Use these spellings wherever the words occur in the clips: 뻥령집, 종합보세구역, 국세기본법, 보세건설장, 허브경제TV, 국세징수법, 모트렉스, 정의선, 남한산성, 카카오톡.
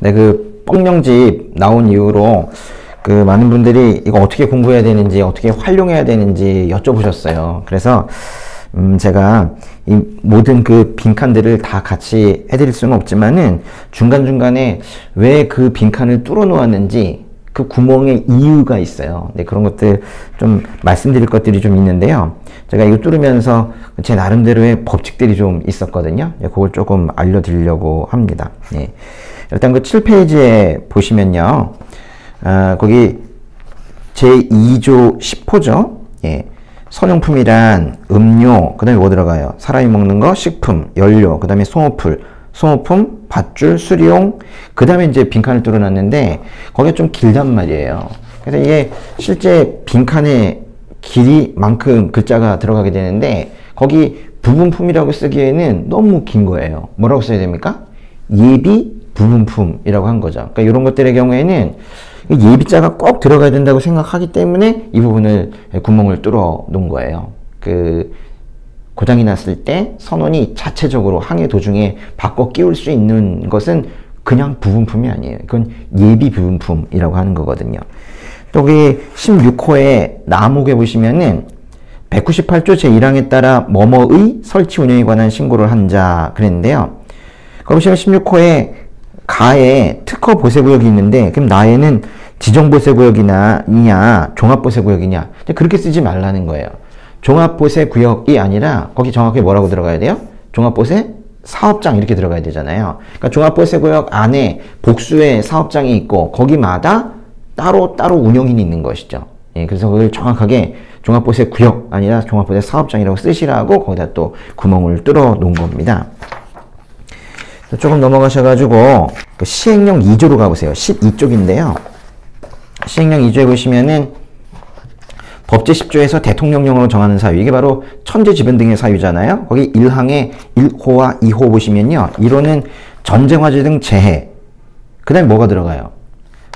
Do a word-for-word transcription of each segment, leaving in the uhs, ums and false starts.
네, 그 뻥령집 나온 이후로 그 많은 분들이 이거 어떻게 공부해야 되는지, 어떻게 활용해야 되는지 여쭤보셨어요. 그래서 음 제가 이 모든 그 빈칸들을 다 같이 해드릴 수는 없지만은 중간중간에 왜 그 빈칸을 뚫어 놓았는지 그 구멍의 이유가 있어요. 네, 그런 것들 좀 말씀드릴 것들이 좀 있는데요. 제가 이거 뚫으면서 제 나름대로의 법칙들이 좀 있었거든요. 네, 그걸 조금 알려드리려고 합니다. 네. 일단 그 칠 페이지에 보시면요. 아, 거기 제이 조 십 호죠. 예. 선용품이란 음료, 그 다음에 뭐 들어가요? 사람이 먹는 거, 식품, 연료, 그 다음에 소모풀, 소모품, 밧줄, 수리용, 그 다음에 이제 빈칸을 뚫어놨는데, 거기가 좀 길단 말이에요. 그래서 이게 실제 빈칸의 길이만큼 글자가 들어가게 되는데, 거기 부분품이라고 쓰기에는 너무 긴 거예요. 뭐라고 써야 됩니까? 예비 부분품이라고 한 거죠. 그러니까 이런 것들의 경우에는 예비자가 꼭 들어가야 된다고 생각하기 때문에 이 부분을 구멍을 뚫어 놓은 거예요. 그 고장이 났을 때 선원이 자체적으로 항해 도중에 바꿔 끼울 수 있는 것은 그냥 부분품이 아니에요. 그건 예비 부분품이라고 하는 거거든요. 또 여기 십육 호에 나목에 보시면은 백구십팔 조 제일 항에 따라 뭐뭐의 설치 운영에 관한 신고를 한 자 그랬는데요. 거기 보시면 십육 호에 가에 특허 보세구역이 있는데, 그럼 나에는 지정보세구역이냐, 이냐, 종합보세구역이냐. 그렇게 쓰지 말라는 거예요. 종합보세구역이 아니라, 거기 정확히 뭐라고 들어가야 돼요? 종합보세 사업장 이렇게 들어가야 되잖아요. 그러니까 종합보세구역 안에 복수의 사업장이 있고, 거기마다 따로따로 따로 운영인이 있는 것이죠. 예, 그래서 그걸 정확하게 종합보세구역 아니라 종합보세 사업장이라고 쓰시라고 거기다 또 구멍을 뚫어 놓은 겁니다. 조금 넘어가셔가지고 그 시행령 이 조로 가보세요. 십이 쪽인데요. 시행령 이 조에 보시면은 법제 십 조에서 대통령령으로 정하는 사유, 이게 바로 천재지변 등의 사유잖아요. 거기 일 항에 일 호와 이 호 보시면요. 일 호는 전쟁화재 등 재해, 그 다음에 뭐가 들어가요?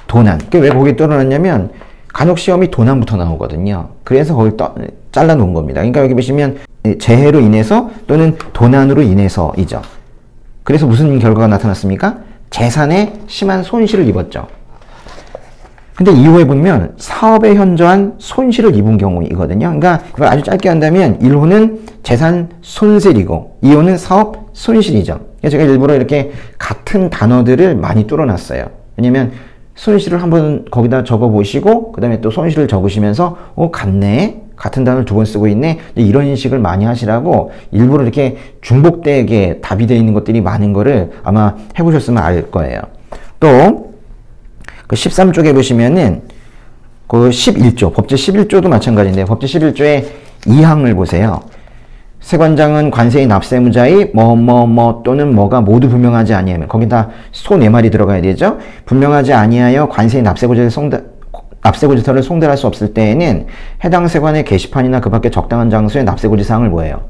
도난. 그게 왜 거기 뚫어놨냐면 간혹시험이 도난부터 나오거든요. 그래서 거기 떠, 잘라놓은 겁니다. 그러니까 여기 보시면 재해로 인해서 또는 도난으로 인해서 이죠. 그래서 무슨 결과가 나타났습니까? 재산에 심한 손실을 입었죠. 근데 이 호에 보면 사업에 현저한 손실을 입은 경우이거든요. 그러니까 이걸 아주 짧게 한다면 일 호는 재산 손실이고 이 호는 사업 손실이죠. 그래서 제가 일부러 이렇게 같은 단어들을 많이 뚫어놨어요. 왜냐면 손실을 한번 거기다 적어보시고 그 다음에 또 손실을 적으시면서 어, 같네? 같은 단어를 두 번 쓰고 있네? 이런 인식을 많이 하시라고 일부러 이렇게 중복되게 답이 되어 있는 것들이 많은 거를 아마 해보셨으면 알 거예요. 또 그 십삼 쪽에 보시면은 그 십일 조, 법제 십일 조도 마찬가지인데 법제 십일 조에 이 항을 보세요. 세관장은 관세의 납세무자의 뭐뭐뭐 뭐 또는 뭐가 모두 분명하지 아니하면, 거기다 소 네 마리 들어가야 되죠. 분명하지 아니하여 관세의 납세고지를 송다 납세고지서를 송달할 수 없을 때에는 해당 세관의 게시판이나 그 밖에 적당한 장소에 납세고지 사항을 뭐예요?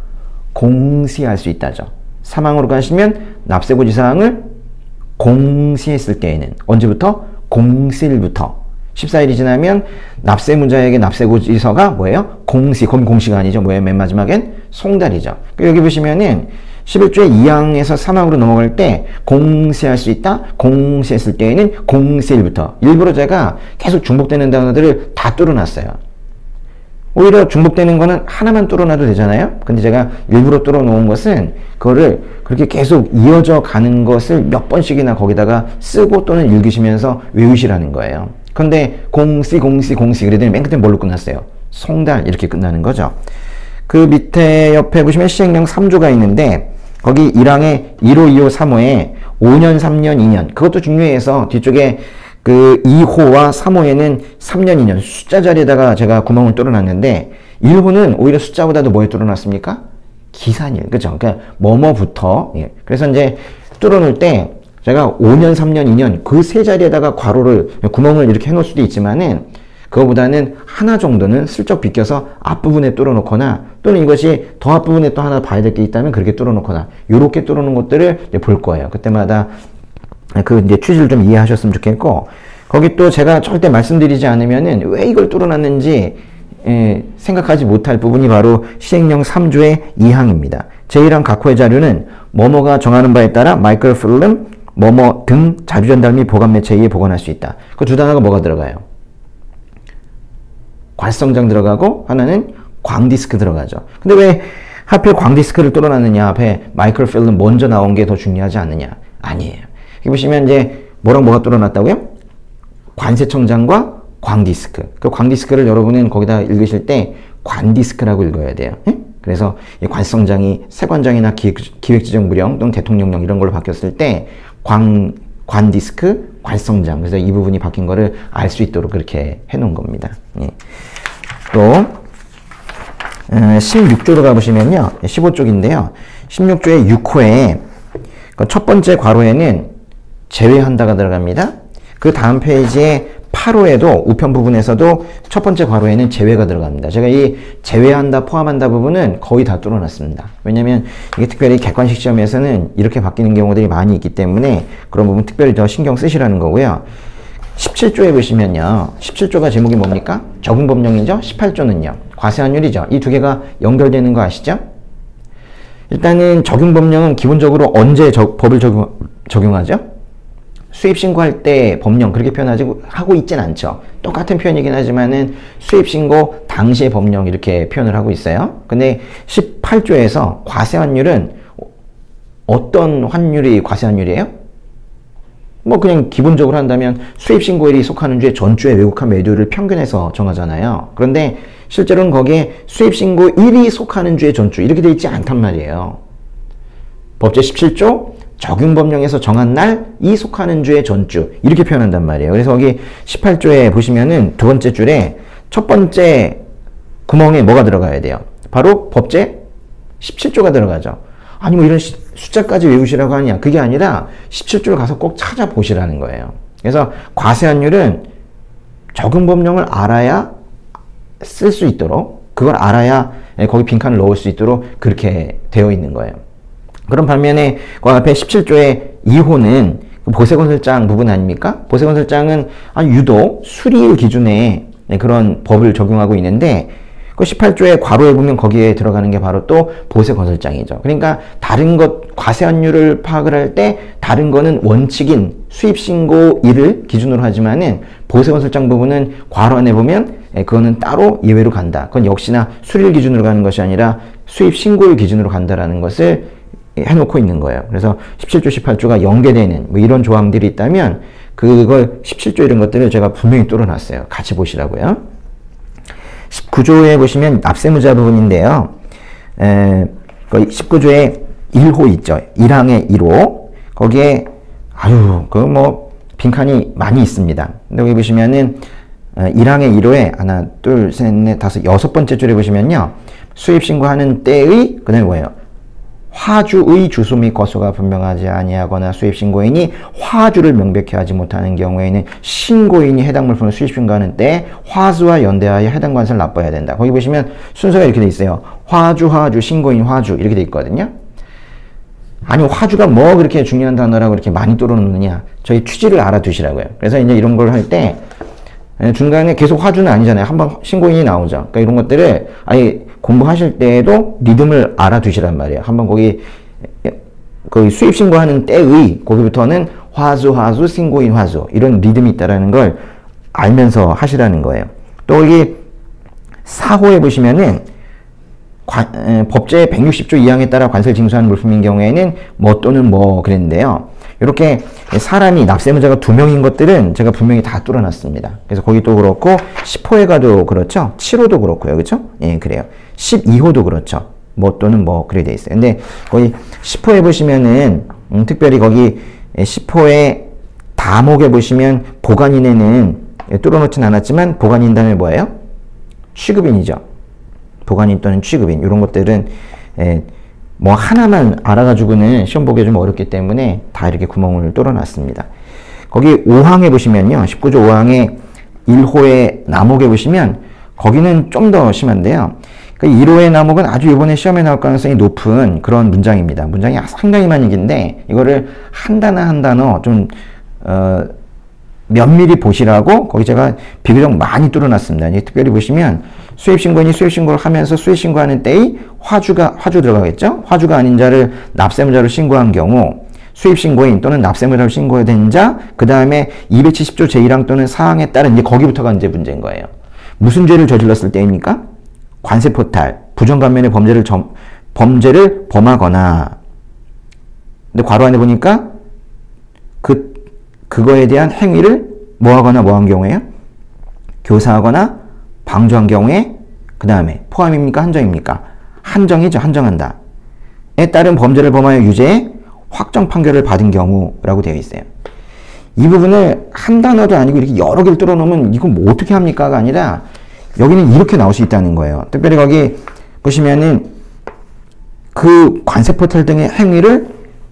공시할 수 있다죠. 사망으로 가시면 납세고지 사항을 공시했을 때에는 언제부터? 공시일부터. 십사 일이 지나면 납세무자에게 납세고지서가 뭐예요? 공시, 그럼 공시가 아니죠. 뭐예요? 맨 마지막엔 송달이죠. 여기 보시면은 십일 조의 이 항에서 삼 항으로 넘어갈 때 공시할 수 있다, 공시했을 때에는 공시일부터. 일부러 제가 계속 중복되는 단어들을 다 뚫어놨어요. 오히려 중복되는 거는 하나만 뚫어놔도 되잖아요. 근데 제가 일부러 뚫어놓은 것은 그거를 그렇게 계속 이어져 가는 것을 몇 번씩이나 거기다가 쓰고 또는 읽으시면서 외우시라는 거예요. 근데 공시, 공시, 공시 그랬더니 맨 끝에 뭘로 끝났어요? 송달 이렇게 끝나는 거죠. 그 밑에 옆에 보시면 시행령 삼 조가 있는데 거기 일 항에 일 호, 이 호, 삼 호에 오 년, 삼 년, 이 년, 그것도 중요해서 뒤쪽에 그 이 호와 삼 호에는 삼 년, 이 년 숫자 자리에다가 제가 구멍을 뚫어놨는데 일 호는 오히려 숫자보다도 뭐에 뚫어놨습니까? 기산일, 그죠? 그러니까 뭐뭐부터. 예. 그래서 이제 뚫어놓을 때 제가 오 년, 삼 년, 이 년 그 세 자리에다가 괄호를 구멍을 이렇게 해놓을 수도 있지만은 그거보다는 하나 정도는 슬쩍 비껴서 앞부분에 뚫어놓거나 또는 이것이 더 앞부분에 또 하나 봐야 될 게 있다면 그렇게 뚫어놓거나 요렇게 뚫어놓은 것들을 이제 볼 거예요. 그때마다 그 이제 취지를 좀 이해하셨으면 좋겠고 거기 또 제가 절대 말씀드리지 않으면은 왜 이걸 뚫어놨는지 예, 생각하지 못할 부분이 바로 시행령 삼 조의 이 항입니다. 제일 항 각호의 자료는 뭐뭐가 정하는 바에 따라 마이크로필름 뭐뭐 등 자주전달 및 보관매체에 의해 보관할 수 있다. 그 두 단어가 뭐가 들어가요? 괄성장 들어가고 하나는 광디스크 들어가죠. 근데 왜 하필 광디스크를 뚫어놨느냐, 앞에 마이크로필름 먼저 나온 게 더 중요하지 않느냐? 아니에요. 여기 보시면 이제 뭐랑 뭐가 뚫어놨다고요? 관세청장과 광디스크. 그 광디스크를 여러분은 거기다 읽으실 때 관디스크라고 읽어야 돼요. 예? 그래서 이 관성장이 세관장이나 기획, 기획지정부령 또는 대통령령 이런 걸로 바뀌었을 때 광, 관디스크, 관성장. 그래서 이 부분이 바뀐 거를 알 수 있도록 그렇게 해놓은 겁니다. 예. 또 십육 조로 가보시면요. 십오 쪽인데요. 십육 조의 육 호에 첫 번째 괄호에는 제외한다가 들어갑니다. 그 다음 페이지에 팔 호에도 우편 부분에서도 첫 번째 괄호에는 제외가 들어갑니다. 제가 이 제외한다, 포함한다 부분은 거의 다 뚫어놨습니다. 왜냐면 이게 특별히 객관식 시험에서는 이렇게 바뀌는 경우들이 많이 있기 때문에 그런 부분 특별히 더 신경 쓰시라는 거고요. 십칠 조에 보시면요. 십칠 조가 제목이 뭡니까? 적응법령이죠. 십팔 조는요. 과세환율이죠. 이 두 개가 연결되는 거 아시죠? 일단은 적용법령은 기본적으로 언제 저, 법을 적용, 적용하죠? 수입신고할 때 법령 그렇게 표현하고 하고 있진 않죠. 똑같은 표현이긴 하지만은 수입신고 당시의 법령 이렇게 표현을 하고 있어요. 근데 십팔 조에서 과세환율은 어떤 환율이 과세환율이에요? 뭐 그냥 기본적으로 한다면 수입신고일이 속하는 주에 전주에 외국환 매도율을 평균해서 정하잖아요. 그런데 실제로는 거기에 수입신고일이 속하는 주에 전주 이렇게 돼 있지 않단 말이에요. 법제 십칠 조 적용법령에서 정한 날이 속하는 주의 전주 이렇게 표현한단 말이에요. 그래서 여기 십팔 조에 보시면은 두 번째 줄에 첫 번째 구멍에 뭐가 들어가야 돼요? 바로 법제 십칠 조가 들어가죠. 아니 뭐 이런 시, 숫자까지 외우시라고 하냐? 그게 아니라 십칠 조를 가서 꼭 찾아보시라는 거예요. 그래서 과세환율은 적용법령을 알아야 쓸 수 있도록, 그걸 알아야 거기 빈칸을 넣을 수 있도록 그렇게 되어 있는 거예요. 그런 반면에 그 앞에 십칠 조의 이 호는 보세건설장 부분 아닙니까? 보세건설장은 유독 수리일 기준에 그런 법을 적용하고 있는데 그 십팔 조의 괄호에 보면 거기에 들어가는 게 바로 또 보세건설장이죠. 그러니까 다른 것, 과세환율을 파악을 할 때 다른 거는 원칙인 수입신고일을 기준으로 하지만은 보세건설장 부분은 괄호 안에 보면 그거는 따로 예외로 간다. 그건 역시나 수리일 기준으로 가는 것이 아니라 수입신고일 기준으로 간다라는 것을 해놓고 있는 거예요. 그래서 십칠 조, 십팔 조가 연계되는 뭐 이런 조항들이 있다면 그걸 십칠 조 이런 것들을 제가 분명히 뚫어놨어요. 같이 보시라고요. 십구 조에 보시면 납세무자 부분인데요. 에, 십구 조에 일 호 있죠. 일 항에 일 호. 거기에 아유 그 뭐 빈칸이 많이 있습니다. 근데 여기 보시면은 일 항에 일 호에 하나, 둘, 셋, 넷, 다섯, 여섯 번째 줄에 보시면요. 수입신고하는 때의 그날 뭐예요? 화주의 주소 및 거소가 분명하지 아니하거나 수입신고인이 화주를 명백히 하지 못하는 경우에는 신고인이 해당 물품을 수입신고하는 때 화수와 연대하여 해당 관세를 납부해야 된다. 거기 보시면 순서가 이렇게 돼 있어요. 화주, 화주, 신고인, 화주 이렇게 돼 있거든요. 아니 화주가 뭐 그렇게 중요한 단어라고 이렇게 많이 뚫어놓느냐. 저희 취지를 알아두시라고요. 그래서 이제 이런 걸 할 때 중간에 계속 화주는 아니잖아요. 한번 신고인이 나오죠. 그러니까 이런 것들을 아예 공부하실 때에도 리듬을 알아두시란 말이에요. 한번 거기, 거기 수입신고하는 때의 거기부터는 화수, 화수, 신고인, 화수 이런 리듬이 있다라는 걸 알면서 하시라는 거예요. 또 여기 사 호에 보시면은 관, 에, 법제 백육십 조 이 항에 따라 관세를 징수하는 물품인 경우에는 뭐 또는 뭐 그랬는데요. 이렇게 사람이 납세무자가 두 명인 것들은 제가 분명히 다 뚫어놨습니다. 그래서 거기도 그렇고 십 호에 가도 그렇죠. 칠 호도 그렇고요. 그렇죠? 예, 그래요. 십이 호도 그렇죠. 뭐 또는 뭐 그래 돼 있어요. 근데 거기 십 호에 보시면은 음, 특별히 거기 십 호에 다목에 보시면 보관인에는 예, 뚫어놓진 않았지만 보관인 다음에 뭐예요? 취급인이죠. 보관인 또는 취급인 이런 것들은 예, 뭐 하나만 알아가지고는 시험 보기 좀 어렵기 때문에 다 이렇게 구멍을 뚫어놨습니다. 거기 오 항에 보시면요. 십구 조 오 항에 일 호의 나목에 보시면 거기는 좀 더 심한데요. 그 일 호의 나목은 아주 이번에 시험에 나올 가능성이 높은 그런 문장입니다. 문장이 상당히 많은 얘기인데 이거를 한 단어 한 단어 좀 어, 면밀히 보시라고 거기 제가 비교적 많이 뚫어놨습니다. 특별히 보시면 수입신고인이 수입신고를 하면서 수입신고하는 때의 화주가, 화주 들어가겠죠? 화주가 아닌 자를 납세무자로 신고한 경우 수입신고인 또는 납세무자로 신고된 자, 그 다음에 이백칠십조 제일항 또는 사항에 따른 이제 거기부터가 이제 문제인 거예요. 무슨 죄를 저질렀을 때입니까? 관세포탈, 부정감면의 범죄를 점, 범죄를 범하거나. 근데 괄호 안에 보니까 그 그거에 대한 행위를 뭐하거나 뭐한 경우에요? 교사하거나 방조한 경우에 그 다음에 포함입니까? 한정입니까? 한정이죠. 한정한다. 에 따른 범죄를 범하여 유죄에 확정 판결을 받은 경우라고 되어 있어요. 이 부분을 한 단어도 아니고 이렇게 여러 개를 뚫어놓으면 이건 뭐 어떻게 합니까가 아니라 여기는 이렇게 나올 수 있다는 거예요. 특별히 거기 보시면은 그 관세포탈 등의 행위를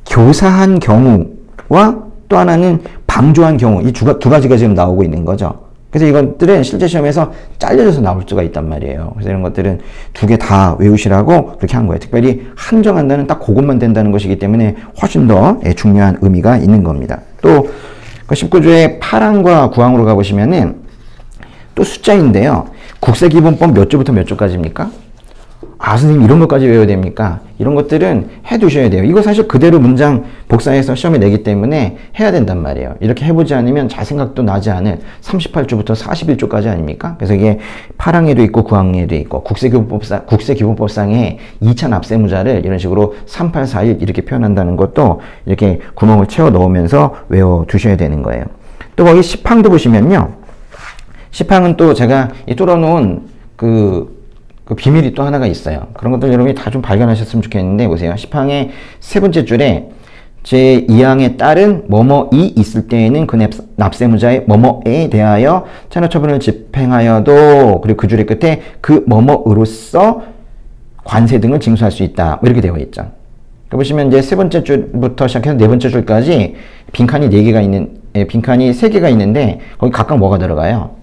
교사한 경우와 또 하나는 방조한 경우, 이 두 가지가 지금 나오고 있는 거죠. 그래서 이것들은 실제 시험에서 잘려져서 나올 수가 있단 말이에요. 그래서 이런 것들은 두 개 다 외우시라고 그렇게 한 거예요. 특별히 한정한다는 딱 그것만 된다는 것이기 때문에 훨씬 더 중요한 의미가 있는 겁니다. 또 십구조의 팔항과 구항으로 가보시면은 또 숫자인데요. 국세기본법 몇 조부터 몇 조까지입니까? 아, 선생님 이런 것까지 외워야 됩니까? 이런 것들은 해두셔야 돼요. 이거 사실 그대로 문장 복사해서 시험에 내기 때문에 해야 된단 말이에요. 이렇게 해보지 않으면 잘 생각도 나지 않을 삼십팔조부터 사십일조까지 아닙니까? 그래서 이게 팔항에도 있고 구항에도 있고 국세기본법상, 국세기본법상의 이차 납세무자를 이런 식으로 삼, 팔, 사, 일 이렇게 표현한다는 것도 이렇게 구멍을 채워 넣으면서 외워두셔야 되는 거예요. 또 거기 십항도 보시면요. 십항은 또 제가 이 뚫어놓은 그 그 비밀이 또 하나가 있어요. 그런 것들 여러분이 다 좀 발견하셨으면 좋겠는데, 보세요. 십항의 세 번째 줄에 제이항에 따른 뭐뭐이 있을 때에는 그 납세무자의 뭐뭐에 대하여 체납처분을 집행하여도, 그리고 그 줄의 끝에 그 뭐뭐으로써 관세 등을 징수할 수 있다. 이렇게 되어 있죠. 보시면 이제 세 번째 줄부터 시작해서 네 번째 줄까지 빈칸이 네 개가 있는, 예, 빈칸이 세 개가 있는데, 거기 각각 뭐가 들어가요?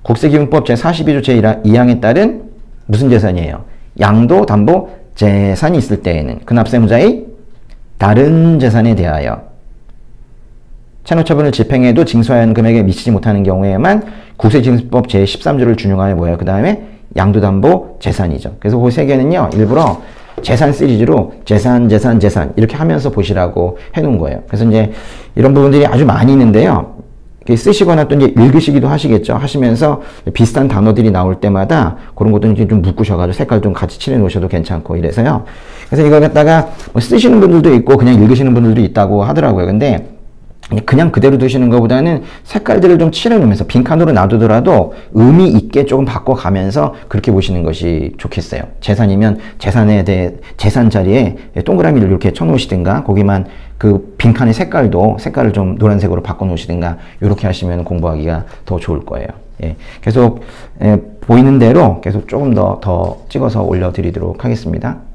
국세기본법 제사십이조 제이항에 따른 무슨 재산이에요? 양도, 담보, 재산이 있을 때에는 그 납세무자의 다른 재산에 대하여 체납처분을 집행해도 징수하는 금액에 미치지 못하는 경우에만 국세징수법 제십삼조를 준용하여 뭐예요? 그 다음에 양도, 담보, 재산이죠. 그래서 그 세 개는요, 일부러 재산 시리즈로 재산, 재산, 재산 이렇게 하면서 보시라고 해놓은 거예요. 그래서 이제 이런 부분들이 아주 많이 있는데요. 쓰시거나 또 이제 읽으시기도 하시겠죠. 하시면서 비슷한 단어들이 나올 때마다 그런 것도 이제 좀 묶으셔가지고 색깔 좀 같이 칠해 놓으셔도 괜찮고 이래서요. 그래서 이걸 갖다가 뭐 쓰시는 분들도 있고 그냥 읽으시는 분들도 있다고 하더라고요. 근데 그냥 그대로 두시는 것보다는 색깔들을 좀 칠해 놓으면서 빈칸으로 놔두더라도 의미 있게 조금 바꿔가면서 그렇게 보시는 것이 좋겠어요. 재산이면 재산에 대해, 재산 자리에 동그라미를 이렇게 쳐 놓으시든가 거기만 그 빈칸의 색깔도 색깔을 좀 노란색으로 바꿔 놓으시든가 이렇게 하시면 공부하기가 더 좋을 거예요. 예, 계속 예, 보이는 대로 계속 조금 더, 더 찍어서 올려 드리도록 하겠습니다.